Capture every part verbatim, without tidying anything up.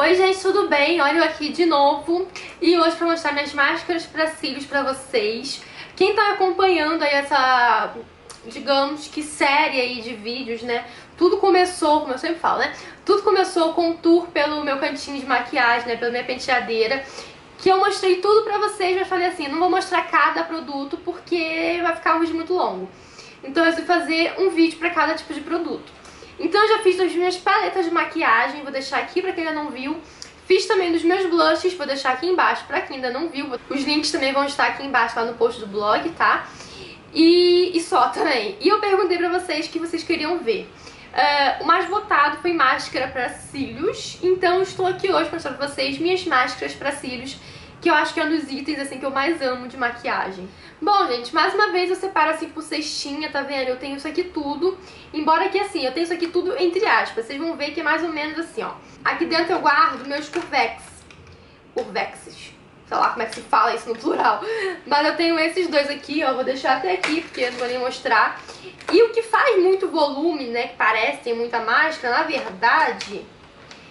Oi gente, tudo bem? Olha eu aqui de novo e hoje pra mostrar minhas máscaras pra cílios pra vocês. Quem tá acompanhando aí essa, digamos que série aí de vídeos, né? Tudo começou, como eu sempre falo, né? Tudo começou com um tour pelo meu cantinho de maquiagem, né? Pela minha penteadeira, que eu mostrei tudo pra vocês, mas falei assim, não vou mostrar cada produto porque vai ficar um vídeo muito longo. Então eu resolvi fazer um vídeo pra cada tipo de produto. Então eu já fiz das minhas paletas de maquiagem, vou deixar aqui pra quem ainda não viu. Fiz também dos meus blushes, vou deixar aqui embaixo pra quem ainda não viu. Os links também vão estar aqui embaixo, lá no post do blog, tá? E, e só também. E eu perguntei pra vocês o que vocês queriam ver. Uh, o mais votado foi máscara pra cílios, então estou aqui hoje pra mostrar pra vocês minhas máscaras pra cílios, que eu acho que é um dos itens assim que eu mais amo de maquiagem. Bom, gente, mais uma vez eu separo assim por cestinha, tá vendo? Eu tenho isso aqui tudo, embora que assim, eu tenho isso aqui tudo entre aspas. Vocês vão ver que é mais ou menos assim, ó. Aqui dentro eu guardo meus Curvex. Curvexes. Sei lá como é que se fala isso no plural. Mas eu tenho esses dois aqui, ó. Vou deixar até aqui, porque eu não vou nem mostrar. E o que faz muito volume, né, que parece, tem muita máscara, na verdade,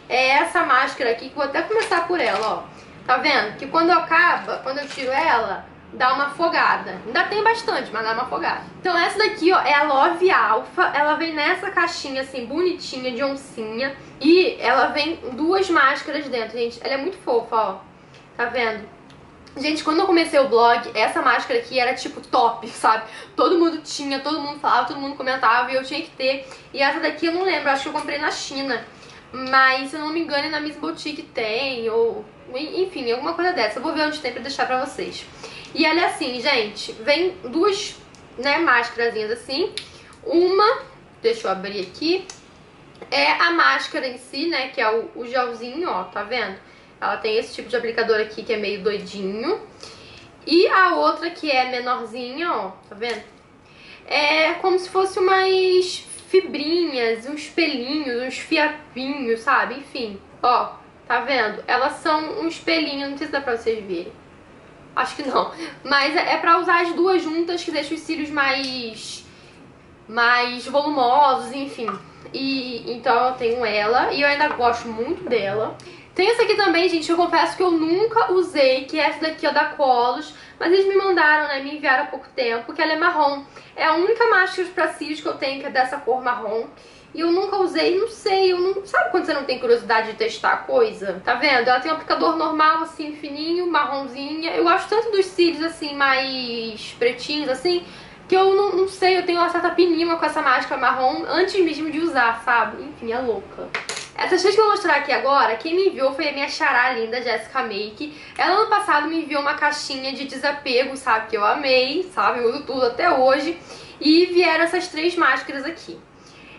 é essa máscara aqui, que eu vou até começar por ela, ó. Tá vendo? Que quando eu acaba, quando eu tiro ela, dá uma afogada. Ainda tem bastante, mas dá uma afogada. Então essa daqui, ó, é a Love Alpha. Ela vem nessa caixinha, assim, bonitinha, de oncinha. E ela vem duas máscaras dentro, gente. Ela é muito fofa, ó. Tá vendo? Gente, quando eu comecei o blog, essa máscara aqui era tipo top, sabe? Todo mundo tinha, todo mundo falava, todo mundo comentava e eu tinha que ter. E essa daqui eu não lembro, acho que eu comprei na China. Mas, se eu não me engano, na Miss Boutique tem, ou... enfim, alguma coisa dessa. Eu vou ver onde tem pra deixar pra vocês. E ela é assim, gente. Vem duas, né, máscarazinhas assim. Uma, deixa eu abrir aqui, é a máscara em si, né, que é o, o gelzinho, ó, tá vendo? Ela tem esse tipo de aplicador aqui que é meio doidinho. E a outra que é menorzinha, ó, tá vendo? É como se fosse umas fibrinhas, uns pelinhos, uns fiapinhos, sabe? Enfim, ó, tá vendo? Elas são uns pelinhos, não sei se dá pra vocês verem. Acho que não. Mas é pra usar as duas juntas, que deixa os cílios mais... mais volumosos, enfim. E então eu tenho ela e eu ainda gosto muito dela. Tem essa aqui também, gente, eu confesso que eu nunca usei, que é essa daqui, ó, da Colos. Mas eles me mandaram, né, me enviaram há pouco tempo, que ela é marrom. É a única máscara pra cílios que eu tenho que é dessa cor marrom. E eu nunca usei, não sei, eu não... Sabe quando você não tem curiosidade de testar a coisa? Tá vendo? Ela tem um aplicador normal, assim, fininho, marronzinha. Eu gosto tanto dos cílios, assim, mais pretinhos, assim, que eu não, não sei, eu tenho uma certa pinima com essa máscara marrom antes mesmo de usar, sabe? Enfim, é louca. Essas três que eu vou mostrar aqui agora, quem me enviou foi a minha xará linda, Jessica Make. Ela ano passado me enviou uma caixinha de desapego, sabe? Que eu amei, sabe? Eu uso tudo até hoje. E vieram essas três máscaras aqui.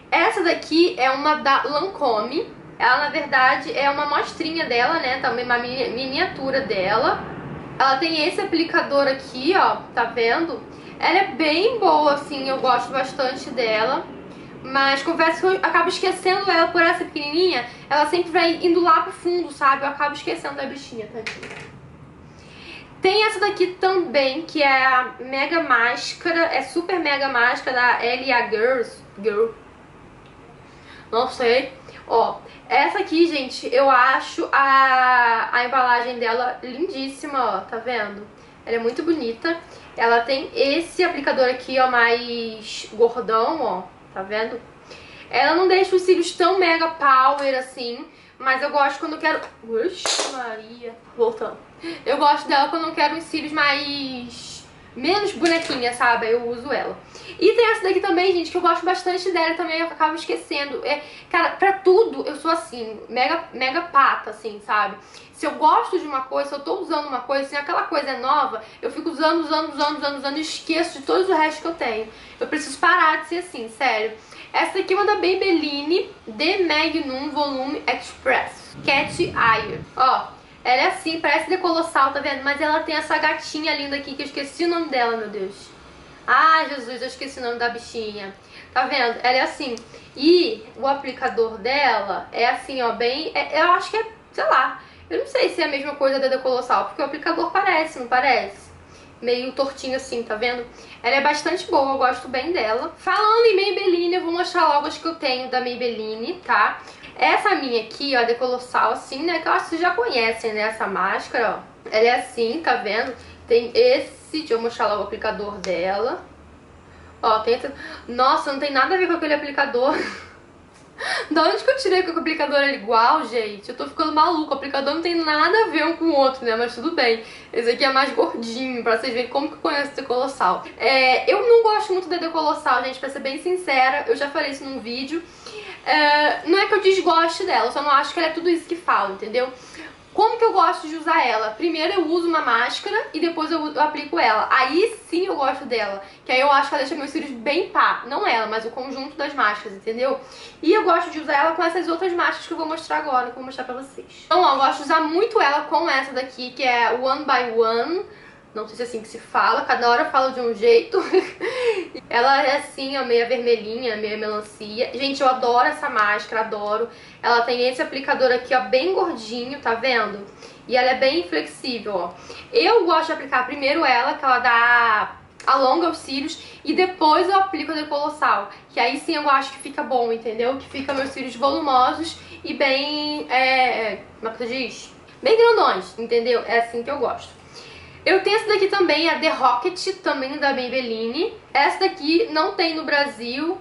Essa daqui é uma da Lancome. Ela, na verdade, é uma mostrinha dela, né? Também uma miniatura dela. Ela tem esse aplicador aqui, ó. Tá vendo? Ela é bem boa, assim. Eu gosto bastante dela. Mas confesso que eu acabo esquecendo ela por essa pequenininha. Ela sempre vai indo lá pro fundo, sabe? Eu acabo esquecendo da bichinha, tadinha. Tem essa daqui também, que é a Mega Máscara. É super Mega Máscara da L A Girls. Girl. Não sei. Ó, essa aqui, gente, eu acho a, a embalagem dela lindíssima, ó. Tá vendo? Ela é muito bonita. Ela tem esse aplicador aqui, ó, mais gordão, ó. Tá vendo? Ela não deixa os cílios tão mega power assim, mas eu gosto quando eu quero... Uxi, Maria. Voltando. Eu gosto dela quando eu quero uns cílios mais... menos bonequinha, sabe? Eu uso ela. E tem essa daqui também, gente, que eu gosto bastante dela também, eu acabo esquecendo. É, cara, pra tudo eu sou assim, mega, mega pata, assim, sabe? Se eu gosto de uma coisa, se eu tô usando uma coisa, se assim, aquela coisa é nova, eu fico usando, usando, usando, usando, usando e esqueço de todo o resto que eu tenho. Eu preciso parar de ser assim, sério. Essa daqui é uma da Maybelline, The Magnum Volume Express, Cat Eye. Ó, ela é assim, parece The Colossal, tá vendo? Mas ela tem essa gatinha linda aqui, que eu esqueci o nome dela, meu Deus. Ah, Jesus, eu esqueci o nome da bichinha. Tá vendo? Ela é assim. E o aplicador dela é assim, ó, bem... É, eu acho que é, sei lá... Eu não sei se é a mesma coisa da The Colossal, porque o aplicador parece, não parece? Meio tortinho assim, tá vendo? Ela é bastante boa, eu gosto bem dela. Falando em Maybelline, eu vou mostrar logo as que eu tenho da Maybelline, tá? Essa minha aqui, ó, The Colossal, assim, né, que eu acho que vocês já conhecem, né, essa máscara, ó. Ela é assim, tá vendo? Tem esse, deixa eu mostrar lá o aplicador dela. Ó, tem essa... Nossa, não tem nada a ver com aquele aplicador. Da onde que eu tirei que o aplicador é igual, gente? Eu tô ficando maluco. O aplicador não tem nada a ver um com o outro, né? Mas tudo bem. Esse aqui é mais gordinho, pra vocês verem como que eu conheço The Colossal. É, eu não gosto muito da The Colossal, gente, pra ser bem sincera. Eu já falei isso num vídeo. É, não é que eu desgoste dela, eu só não acho que ela é tudo isso que falo, entendeu? Como que eu gosto de usar ela? Primeiro eu uso uma máscara e depois eu, eu aplico ela. Aí sim eu gosto dela, que aí eu acho que ela deixa meus cílios bem pá. Não ela, mas o conjunto das máscaras, entendeu? E eu gosto de usar ela com essas outras máscaras que eu vou mostrar agora, que eu vou mostrar pra vocês. Então, ó, eu gosto de usar muito ela com essa daqui, que é One by One. Não sei se é assim que se fala, cada hora eu falo de um jeito. Ela é assim, ó, meio vermelhinha, meio melancia. Gente, eu adoro essa máscara, adoro. Ela tem esse aplicador aqui, ó, bem gordinho, tá vendo? E ela é bem flexível, ó. Eu gosto de aplicar primeiro ela, que ela dá... alonga os cílios, e depois eu aplico a The Colossal, que aí sim eu acho que fica bom, entendeu? Que fica meus cílios volumosos e bem... é... como é que você diz? Bem grandões, entendeu? É assim que eu gosto. Eu tenho essa daqui também, a The Rocket, também da Maybelline. Essa daqui não tem no Brasil,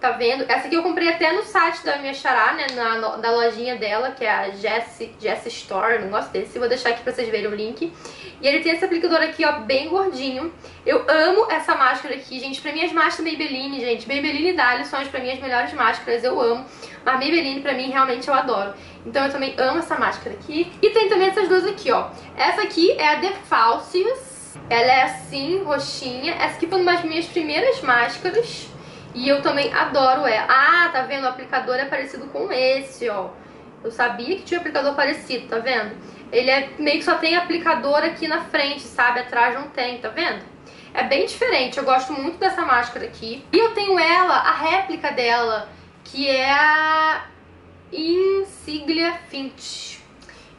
tá vendo? Essa aqui eu comprei até no site da minha xará, né? Na, da lojinha dela, que é a Jessie, Jessie Store, não gosto desse. Vou deixar aqui pra vocês verem o link. E ele tem esse aplicador aqui, ó, bem gordinho. Eu amo essa máscara aqui, gente. Pra mim as máscaras Maybelline, gente, Maybelline e Dali são as, pra mim, as melhores máscaras, eu amo. Mas Maybelline, pra mim, realmente eu adoro. Então eu também amo essa máscara aqui. E tem também essas duas aqui, ó. Essa aqui é a The Falsies. Ela é assim, roxinha. Essa aqui foi uma das minhas primeiras máscaras. E eu também adoro ela. Ah, tá vendo? O aplicador é parecido com esse, ó. Eu sabia que tinha um aplicador parecido, tá vendo? Ele é meio que só tem aplicador aqui na frente, sabe? Atrás não tem, tá vendo? É bem diferente. Eu gosto muito dessa máscara aqui. E eu tenho ela, a réplica dela, que é a... Insiglia Finch.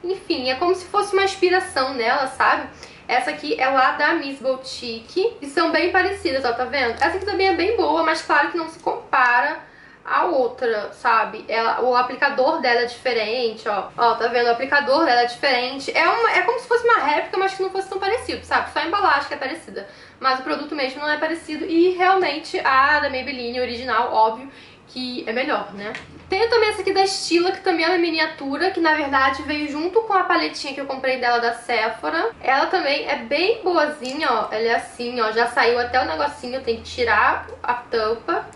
Enfim, é como se fosse uma inspiração nela, sabe? Essa aqui é lá da Miss Boutique. E são bem parecidas, ó, tá vendo? Essa aqui também é bem boa, mas claro que não se compara à outra, sabe? Ela, o aplicador dela é diferente, ó. Ó, tá vendo? O aplicador dela é diferente. É, uma, é como se fosse uma réplica, mas que não fosse tão parecido, sabe? Só a embalagem que é parecida. Mas o produto mesmo não é parecido. E realmente a da Maybelline original, óbvio, que é melhor, né? Tenho também essa aqui da Stila, que também é uma miniatura, que na verdade veio junto com a paletinha que eu comprei dela da Sephora. Ela também é bem boazinha, ó. Ela é assim, ó. Já saiu até o negocinho, tem que tirar a tampa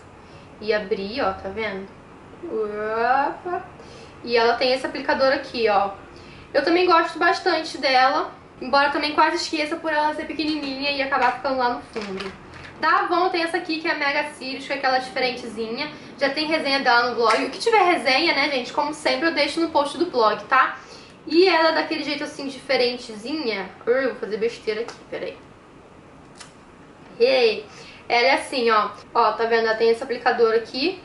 e abrir, ó. Tá vendo? E ela tem esse aplicador aqui, ó. Eu também gosto bastante dela, embora também quase esqueça por ela ser pequenininha e acabar ficando lá no fundo. Da Avon tem essa aqui, que é a Mega Sirius, que é aquela diferentezinha. Já tem resenha dela no blog. O que tiver resenha, né, gente, como sempre, eu deixo no post do blog, tá? E ela é daquele jeito, assim, diferentezinha. Uh, vou fazer besteira aqui, peraí. Ei! Ela é assim, ó. Ó, tá vendo? Ela tem esse aplicador aqui.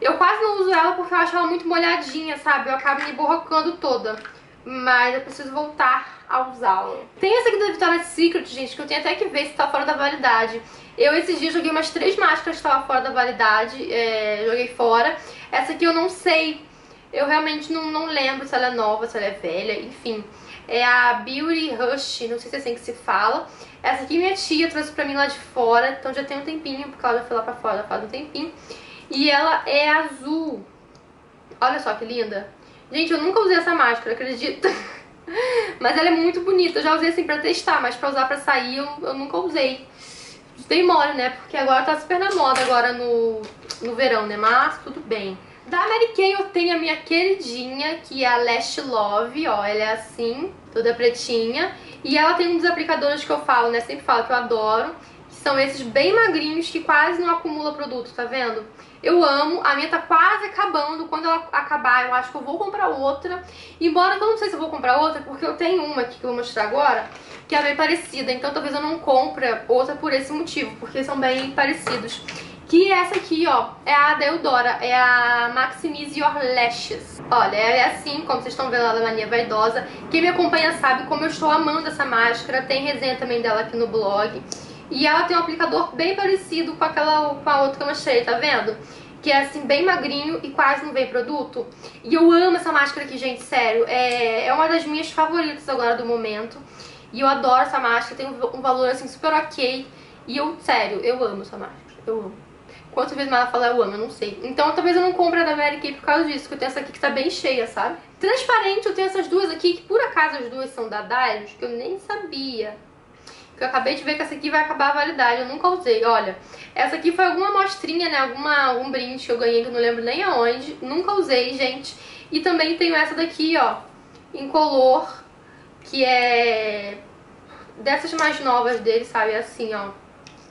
Eu quase não uso ela porque eu acho ela muito molhadinha, sabe? Eu acabo me borrocando toda. Mas eu preciso voltar a usá-la. Tem essa aqui da Victoria's Secret, gente, que eu tenho até que ver se tá fora da validade. Eu, esses dias, joguei umas três máscaras que estavam fora da validade. É, joguei fora. Essa aqui eu não sei. Eu realmente não, não lembro se ela é nova, se ela é velha, enfim. É a Beauty Rush, não sei se é assim que se fala. Essa aqui minha tia trouxe pra mim lá de fora. Então já tem um tempinho, porque ela já foi lá pra fora faz um tempinho. E ela é azul. Olha só que linda. Gente, eu nunca usei essa máscara, acredita? Mas ela é muito bonita. Eu já usei assim pra testar, mas pra usar pra sair eu, eu nunca usei. Dei mole, né? Porque agora tá super na moda agora no, no verão, né? Mas tudo bem. Da Mary Kay eu tenho a minha queridinha, que é a Lash Love, ó. Ela é assim, toda pretinha. E ela tem um dos aplicadores que eu falo, né? Sempre falo que eu adoro. Que são esses bem magrinhos, que quase não acumula produto, tá vendo? Eu amo, a minha tá quase acabando. Quando ela acabar, eu acho que eu vou comprar outra. Embora eu não sei se eu vou comprar outra, porque eu tenho uma aqui que eu vou mostrar agora, que é bem parecida, então talvez eu não compre outra por esse motivo, porque são bem parecidos. Que essa aqui, ó, é a da Eudora, é a Maximize Your Lashes. Olha, é assim, como vocês estão vendo lá da Mania Vaidosa. Quem me acompanha sabe como eu estou amando essa máscara. Tem resenha também dela aqui no blog. E ela tem um aplicador bem parecido com aquela, com a outra que eu mostrei, tá vendo? que é assim, bem magrinho e quase não vem produto. E eu amo essa máscara aqui, gente, sério. É, é uma das minhas favoritas agora do momento. E eu adoro essa máscara, tem um valor assim super ok. E eu, sério, eu amo essa máscara, eu amo. Quantas vezes mais ela fala eu amo, eu não sei. Então talvez eu não compre a da Mary Kay por causa disso, porque eu tenho essa aqui que tá bem cheia, sabe? Transparente, eu tenho essas duas aqui, que por acaso as duas são da Dailus, que eu nem sabia. Que eu acabei de ver que essa aqui vai acabar a validade, eu nunca usei, olha. Essa aqui foi alguma amostrinha, né, alguma, algum brinde que eu ganhei, que eu não lembro nem aonde. Nunca usei, gente. E também tenho essa daqui, ó, incolor, que é dessas mais novas dele, sabe, é assim, ó,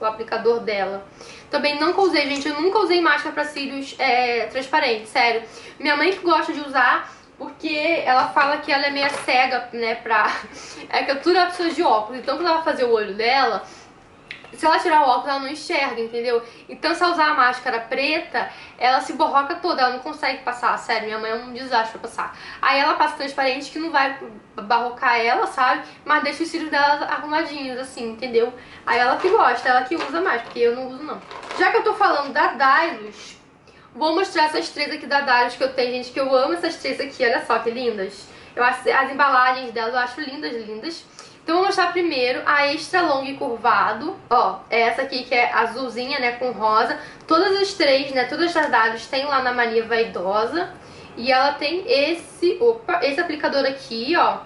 o aplicador dela. Também nunca usei, gente, eu nunca usei máscara pra cílios é, transparente, sério. Minha mãe que gosta de usar, porque ela fala que ela é meio cega, né, pra... É que eu tudo é pessoa de óculos, então quando ela vai fazer o olho dela, se ela tirar o óculos, ela não enxerga, entendeu? Então se ela usar a máscara preta, ela se borroca toda, ela não consegue passar, sério, minha mãe é um desastre pra passar. Aí ela passa transparente, que não vai barrocar ela, sabe? Mas deixa os cílios dela arrumadinhos, assim, entendeu? Aí ela que gosta, ela que usa mais, porque eu não uso, não. Já que eu tô falando da Dailus, vou mostrar essas três aqui da Dailus que eu tenho, gente, que eu amo essas três aqui, olha só que lindas. Eu acho, as embalagens delas eu acho lindas, lindas. Então eu vou mostrar primeiro a extra longo e curvado, ó, é essa aqui que é azulzinha, né, com rosa. Todas as três, né, todas as Dailus tem lá na Mania Vaidosa. E ela tem esse, opa, esse aplicador aqui, ó,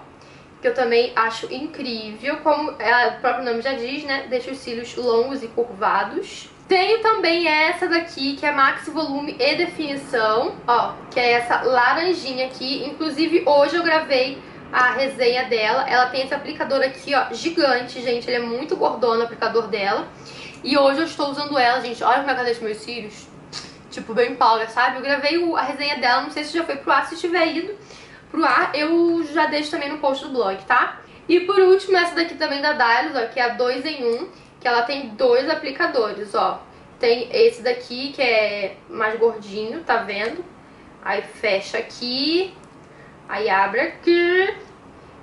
que eu também acho incrível, como ela, o próprio nome já diz, né, deixa os cílios longos e curvados. Tenho também essa daqui, que é Max Volume e Definição, ó, que é essa laranjinha aqui. Inclusive, hoje eu gravei a resenha dela. Ela tem esse aplicador aqui, ó, gigante, gente. Ele é muito gordona, o aplicador dela. E hoje eu estou usando ela, gente. Olha como é que ela deixa meus cílios. Tipo, bem pauga, sabe? Eu gravei a resenha dela, não sei se já foi pro ar. Se tiver ido pro ar, eu já deixo também no post do blog, tá? E por último, essa daqui também da Dailus, ó, que é a dois em um. Que ela tem dois aplicadores, ó. Tem esse daqui, que é mais gordinho, tá vendo? Aí fecha aqui, aí abre aqui.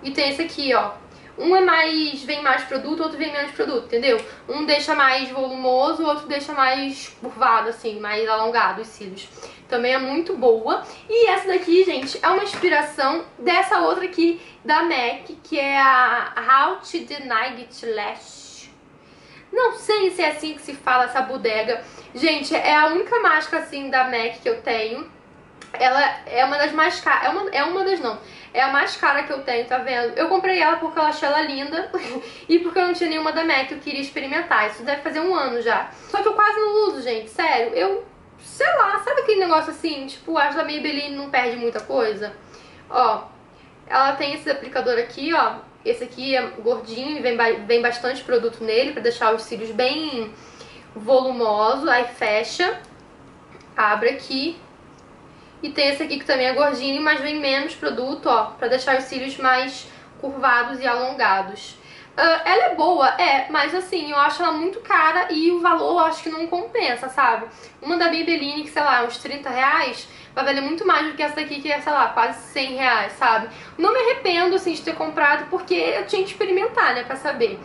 E tem esse aqui, ó. Um é mais, vem mais produto, outro vem menos produto, entendeu? Um deixa mais volumoso, o outro deixa mais curvado, assim, mais alongado os cílios. Também é muito boa. E essa daqui, gente, é uma inspiração dessa outra aqui da M A C, que é a Haute Dinuit Lash. Não sei se é assim que se fala essa bodega. Gente, é a única máscara assim da M A C que eu tenho. Ela é uma das mais caras. É uma, é uma das não. É a mais cara que eu tenho, tá vendo? Eu comprei ela porque eu achei ela linda e porque eu não tinha nenhuma da M A C, eu queria experimentar. Isso deve fazer um ano já. Só que eu quase não uso, gente. Sério, eu... Sei lá, sabe aquele negócio assim? Tipo, acho que a Maybelline não perde muita coisa. Ó, ela tem esse aplicador aqui, ó. Esse aqui é gordinho e vem, vem bastante produto nele pra deixar os cílios bem volumosos. Aí fecha, abre aqui. E tem esse aqui que também é gordinho, mas vem menos produto, ó, pra deixar os cílios mais curvados e alongados. Uh, ela é boa, é, mas assim, eu acho ela muito cara e o valor eu acho que não compensa, sabe? Uma da Maybelline, que sei lá, uns trinta reais... vai valer muito mais do que essa daqui, que é, sei lá, quase cem reais, sabe? Não me arrependo, assim, de ter comprado, porque eu tinha que experimentar, né, pra saber.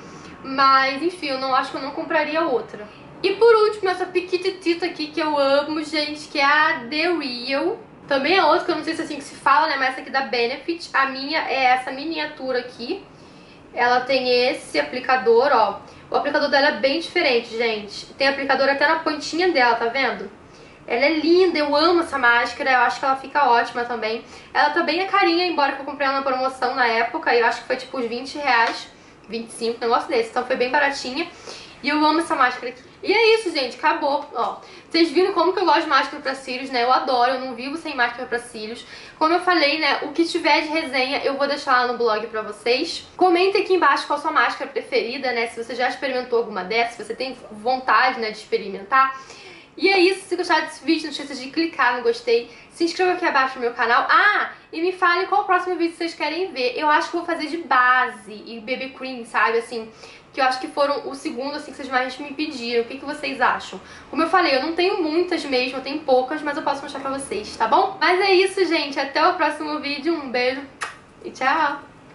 Mas, enfim, eu não acho que eu não compraria outra. E por último, essa piquititita aqui que eu amo, gente, que é a The Real. Também é outra, que eu não sei se é assim que se fala, né, mas essa aqui da Benefit. A minha é essa miniatura aqui. Ela tem esse aplicador, ó. O aplicador dela é bem diferente, gente. Tem aplicador até na pontinha dela, tá vendo? Ela é linda, eu amo essa máscara, eu acho que ela fica ótima também. Ela também é carinha, embora que eu comprei ela na promoção na época, eu acho que foi tipo uns vinte reais, vinte e cinco, negócio desse, então foi bem baratinha. E eu amo essa máscara aqui. E é isso, gente, acabou, ó. Vocês viram como que eu gosto de máscara pra cílios, né? Eu adoro, eu não vivo sem máscara pra cílios. Como eu falei, né, o que tiver de resenha eu vou deixar lá no blog pra vocês. Comenta aqui embaixo qual a sua máscara preferida, né? Se você já experimentou alguma dessas, se você tem vontade, né, de experimentar. E é isso, se gostaram desse vídeo, não esqueça de clicar no gostei, se inscreva aqui abaixo no meu canal. Ah, e me falem qual o próximo vídeo vocês querem ver. Eu acho que vou fazer de base e B B cream, sabe, assim, que eu acho que foram o segundo, assim, que vocês mais me pediram. O que, que vocês acham? Como eu falei, eu não tenho muitas mesmo, eu tenho poucas, mas eu posso mostrar pra vocês, tá bom? Mas é isso, gente, até o próximo vídeo, um beijo e tchau!